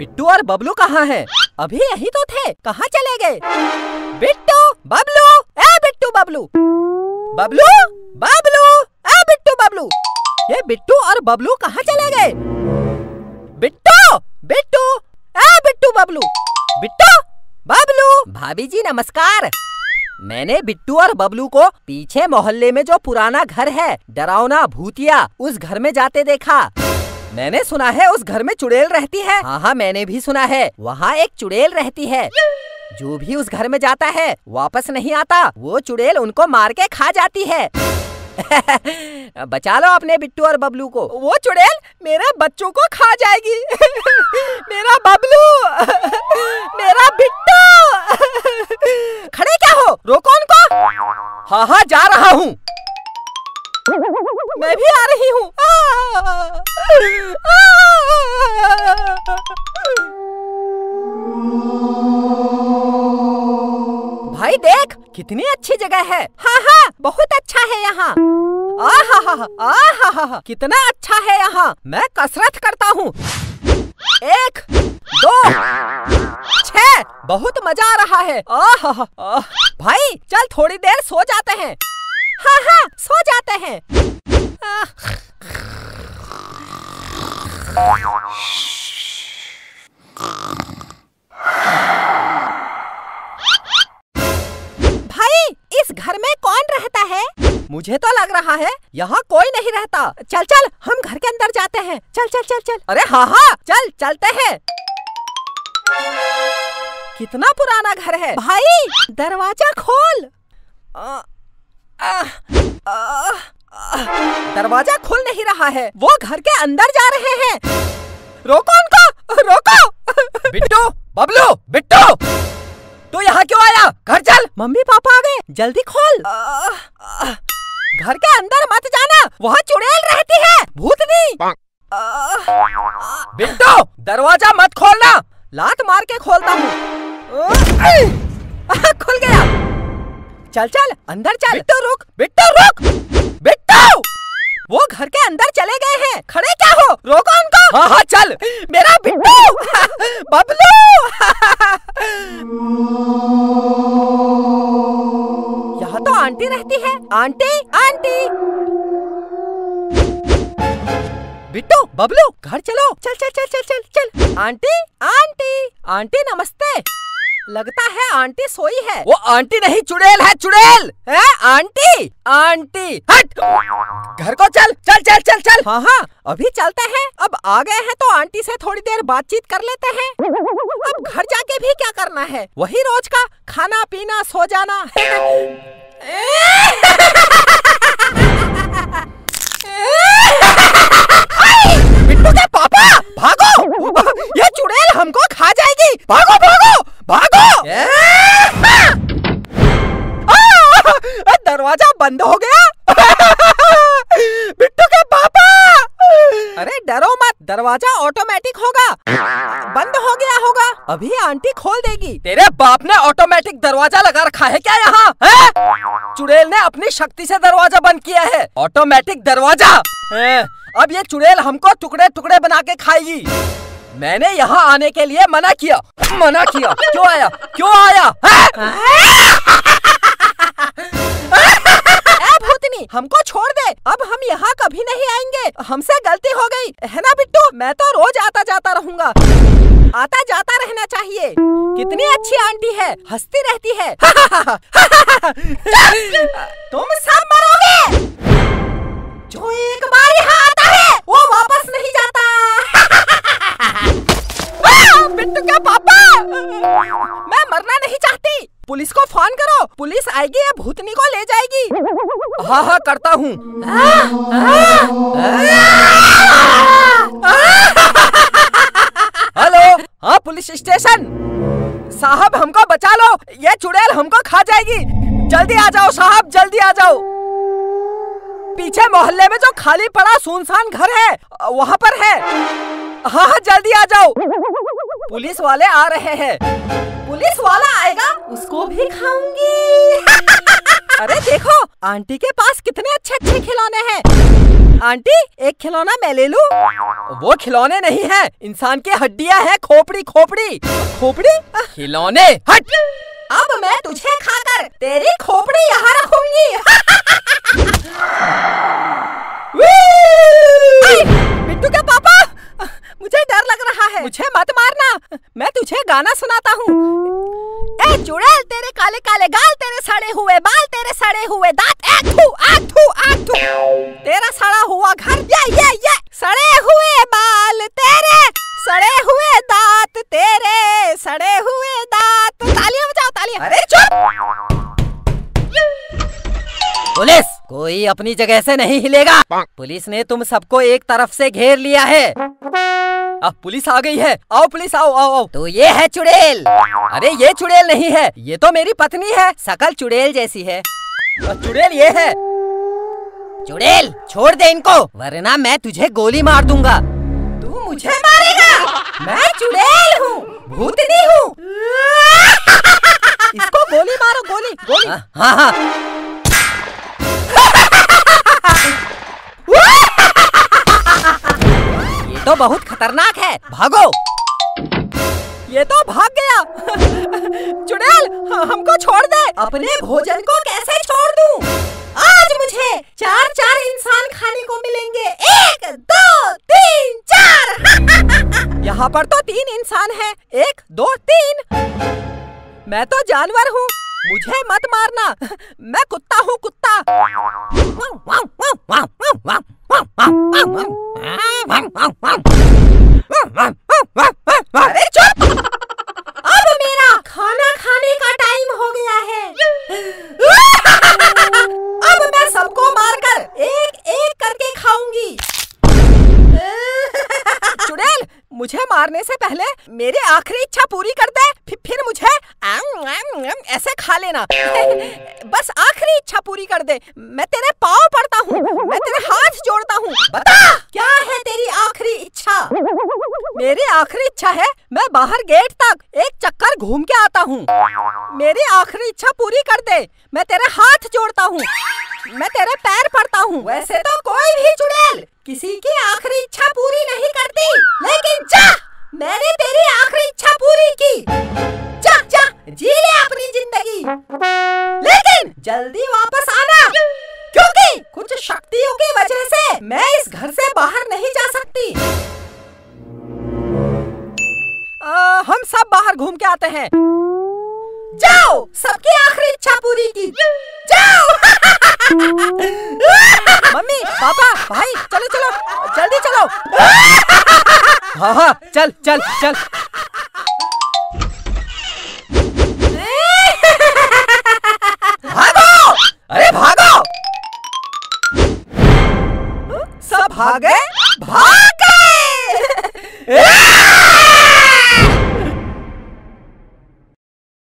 बिट्टू और बबलू कहाँ हैं? अभी यही तो थे, कहाँ चले गए? बिट्टू, बबलू, ए बिट्टू बबलू, बबलू बबलू, ए बिट्टू बबलू, ये बिट्टू और बबलू कहाँ चले गए? बिट्टू बिट्टू, ए बिट्टू बबलू, बिट्टू बबलू। भाभी जी नमस्कार। मैंने बिट्टू और बबलू को पीछे मोहल्ले में जो पुराना घर है, डरावना भूतिया, उस घर में जाते देखा। मैंने सुना है उस घर में चुड़ैल रहती है। हाँ, मैंने भी सुना है वहाँ एक चुड़ैल रहती है। जो भी उस घर में जाता है वापस नहीं आता, वो चुड़ैल उनको मार के खा जाती है। बचा लो अपने बिट्टू और बबलू को, वो चुड़ैल मेरे बच्चों को खा जाएगी। मेरा बबलू, मेरा बिट्टू। खड़े क्या हो, रोको उनको। हाँ हाँ जा रहा हूँ, मैं भी आ रही हूँ। भाई देख कितनी अच्छी जगह है। हाँ हाँ बहुत अच्छा है यहाँ। आहा, कितना अच्छा है यहाँ। मैं कसरत करता हूँ। 1 2 6 बहुत मजा आ रहा है। आहा, भाई चल थोड़ी देर सो जाते हैं। हाँ, सो जाते हैं। भाई इस घर में कौन रहता है? मुझे तो लग रहा है यहाँ कोई नहीं रहता। चल चल हम घर के अंदर जाते हैं। चल चल चल चल। अरे हाँ, चल चलते हैं। कितना पुराना घर है। भाई दरवाजा खोल। दरवाजा खुल नहीं रहा है, वो घर के अंदर जा रहे हैं। रोको उनको, रोको। बिट्टू बबलू, बिट्टू तू यहाँ क्यों आया? घर चल। मम्मी पापा आ गए, जल्दी खोल। घर के अंदर मत जाना, वहाँ चुड़ैल रहती है, भूतनी। बिट्टू दरवाजा मत खोलना, लात मार के खोलता हूँ। खुल गया। चल चल अंदर चल। बिट्टू रुक, बिट्टू रुक, बिट्टू वो घर के अंदर चले गए हैं। खड़े क्या हो, रोको उनको। हाँ, चल मेरा बिट्टू। बबलू, यहाँ तो आंटी रहती है। Aunty aunty. बिट्टू बबलू घर चलो। चल चल चल चल चल चल। आंटी आंटी आंटी नमस्ते। लगता है आंटी सोई है। वो आंटी नहीं, चुड़ैल है, चुड़ैल है। आंटी आंटी हट, घर को चल। चल चल चल चल। हाँ हाँ अभी चलते हैं। अब आ गए हैं तो आंटी से थोड़ी देर बातचीत कर लेते हैं। अब घर जाके भी क्या करना है, वही रोज का खाना पीना सो जाना। बिट्टू के पापा भागो, ये चुड़ैल हमको खा जाएगी। भागो भागो भागो। दरवाजा बंद हो गया। बिट्टू के पापा। अरे डरो मत, दरवाजा ऑटोमेटिक होगा, बंद हो गया होगा, अभी आंटी खोल देगी। तेरे बाप ने ऑटोमेटिक दरवाजा लगा रखा है क्या यहाँ? है? चुड़ैल ने अपनी शक्ति से दरवाजा बंद किया है। ऑटोमेटिक दरवाजा। अब ये चुड़ैल हमको टुकड़े टुकड़े बना के खाएगी। मैंने यहाँ आने के लिए मना किया, मना किया। क्यों आया, क्यों आया? ए भूतनी हमको छोड़ दे, अब हम यहाँ कभी नहीं आएंगे। हमसे गलती हो गई है ना बिट्टू, मैं तो रोज आता जाता रहूँगा। आता जाता रहना चाहिए। कितनी अच्छी आंटी है, हंसती रहती है। तुम सब मरोगे। जो एक बार यहाँ आता है वो वापस नहीं जाता। बिट्टू के पापा, मैं मरना नहीं चाहती। पुलिस को फोन करो, पुलिस आएगी, ये भूतनी को ले जाएगी। हाँ हाँ करता हूँ। हेलो, हाँ पुलिस स्टेशन। साहब हमको बचा लो, ये चुड़ैल हमको खा जाएगी। जल्दी आ जाओ साहब, जल्दी आ जाओ। पीछे मोहल्ले में जो खाली पड़ा सुनसान घर है, वहाँ पर है। हाँ हाँ जल्दी आ जाओ, पुलिस वाले आ रहे हैं। पुलिस वाला आएगा उसको भी खाऊंगी। अरे देखो आंटी के पास कितने अच्छे अच्छे खिलौने हैं। आंटी एक खिलौना मैं ले लूं। वो खिलौने नहीं हैं, इंसान की हड्डियां हैं। खोपड़ी खोपड़ी खोपड़ी खिलौने हट। अब मैं तुझे खाकर तेरी खोपड़ी यहाँ रखूंगी। बिट्टू के पापा मुझे डर लग रहा है। मुझे मत मारना, मैं तुझे गाना सुनाता हूँ। ए चुड़ैल तेरे काले काले गाल, तेरे सड़े हुए बाल, तेरे सड़े हुए दांत, आथू आथू आथू तेरा सड़ा हुआ घर, ये सड़े हुए बाल, तेरे सड़े हुए दांत, तेरे सड़े हुए दांत। तालियां बजाओ तालियां। अरे चुप पुलिस, कोई अपनी जगह से नहीं हिलेगा। पुलिस ने तुम सबको एक तरफ से घेर लिया है। अब पुलिस आ गई है। आओ पुलिस आओ आओ आओ। तो ये है चुड़ैल। अरे ये चुड़ैल नहीं है, ये तो मेरी पत्नी है। शकल चुड़ैल जैसी है। चुड़ैल ये है। चुड़ैल छोड़ दे इनको, वरना मैं तुझे गोली मार दूंगा। तू मुझे मारेगा? मैं चुड़ैल हूँ, भूतनी हूँ। इसको गोली मारो, गोली गोली। हाँ हाँ तो बहुत खतरनाक है, भागो। ये तो भाग गया। चुड़ैल हमको छोड़ दे। अपने भोजन को कैसे छोड़ दूं? आज मुझे चार चार इंसान खाने को मिलेंगे। 1 2 3 4। यहाँ पर तो 3 इंसान हैं। 1 2 3। मैं तो जानवर हूँ, मुझे मत मारना। मैं कुत्ता हूँ, कुत्ता। अरे चुप! अब मेरा खाना खाने का टाइम हो गया है। अब मैं सबको मारकर एक-एक करके खाऊंगी। चुड़ैल मुझे मारने से पहले मेरी आखिरी इच्छा पूरी कर दे, फिर मुझे ऐसे खा लेना। बस आखिरी इच्छा पूरी कर दे। मैं तेरे पाँव पड़ता हूँ, मैं तेरे हाथ जोड़ता हूँ। बता क्या है तेरी आखिरी इच्छा? मेरी आखिरी इच्छा है मैं बाहर गेट तक एक चक्कर घूम के आता हूँ। मेरी आखिरी इच्छा पूरी कर दे। मैं तेरे हाथ जोड़ता हूँ, मैं तेरे पैर पड़ता हूँ। वैसे तो कोई भी चुड़ैल किसी की आखिरी इच्छा पूरी नहीं करती, लेकिन जा मैंने तेरी आखिरी इच्छा पूरी की। जा जी ले अपनी जिंदगी, लेकिन जल्दी वापस आना, क्योंकि कुछ शक्तियों की वजह से मैं इस घर से बाहर नहीं जा सकती। हम सब बाहर घूम के आते हैं। जाओ, सबकी आखिरी इच्छा पूरी की। जाओ। मम्मी पापा भाई चलो चलो जल्दी चलो। हाँ हाँ चल चल चल। भागो! अरे भागो! सब भागे, भाग।